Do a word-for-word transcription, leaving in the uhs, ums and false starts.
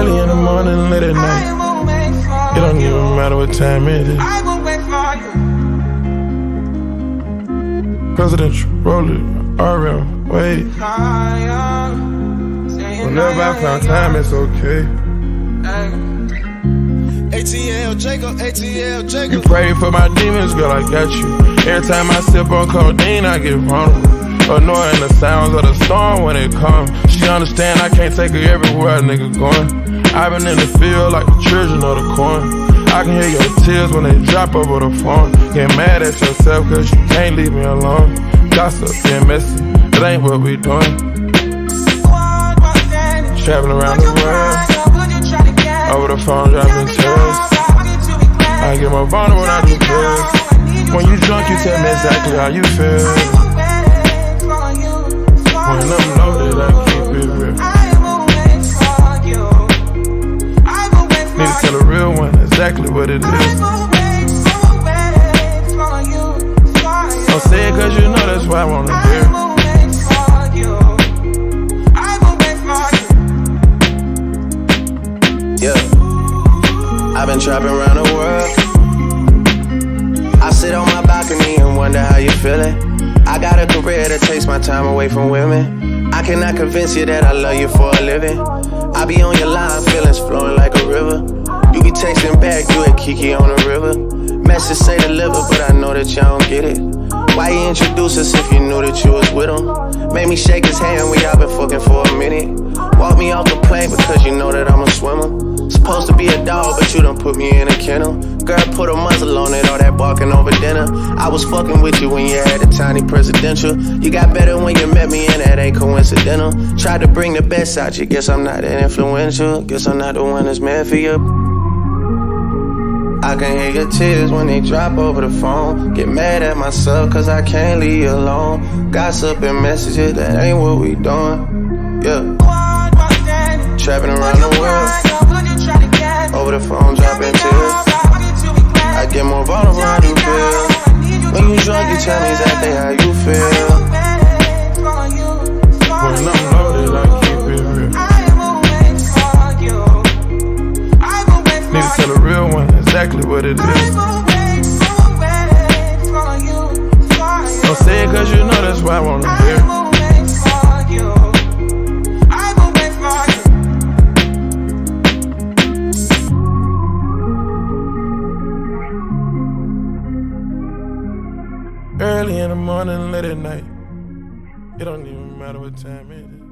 early in the morning, late at night. It don't even matter what time it is. I will wait for you. Presidential, roller, R M, wait. Whenever I found time, it's okay. A T L Jacob, A T L Jacob. You pray for my demons, girl, I got you. Every time I sip on codeine, I get vulnerable. Annoying the sounds of the storm when it comes. She understand I can't take her everywhere a nigga going. I've been in the field like the children of the corn. I can hear your tears when they drop over the phone. Get mad at yourself cause you can't leave me alone. Gossip, get messy, it ain't what we doing. Traveling around the world, over the phone driving tears. I get more vulnerable when I do drugs. When you drunk you tell me exactly how you feel. When I'm loaded, I keep it real. I will wait for you. I will wait for you. Need to tell a real one exactly what it is. I will wait, wait for you, for you. Don't say it cause you know that's why I want to hear it. I will wait for you. I will wait for you. Yeah, I've been trapping around the world. I sit on my balcony and wonder how you feeling. I got a career that takes my time away from women. I cannot convince you that I love you for a living. I be on your line, feelings flowing like a river. You be texting back, you and Kiki on the river. Message say deliver, but I know that y'all don't get it. Why you introduce us if you knew that you was with him? Made me shake his hand, we all been fucking for a minute. Walk me off the plane because you know that I'm a swimmer. Supposed to be a dog, but you done put me in a kennel. Girl, put a muzzle on it, all that barking over dinner. I was fucking with you when you had a tiny presidential. You got better when you met me and that ain't coincidental. Tried to bring the best out you, guess I'm not that influential. Guess I'm not the one that's mad for you. I can hear your tears when they drop over the phone. Get mad at myself cause I can't leave you alone. Gossip and messages, that ain't what we doing. Yeah, trapping around the world, over the phone dropping tears. I get more vulnerable when you feel. When you drunk, you tell me exactly how you feel. When I'm loaded, I keep it real. Need to tell a real one exactly what it is. Don't say it cause you know that's why I wanna hear it. Early in the morning, late at night. It don't even matter what time it is.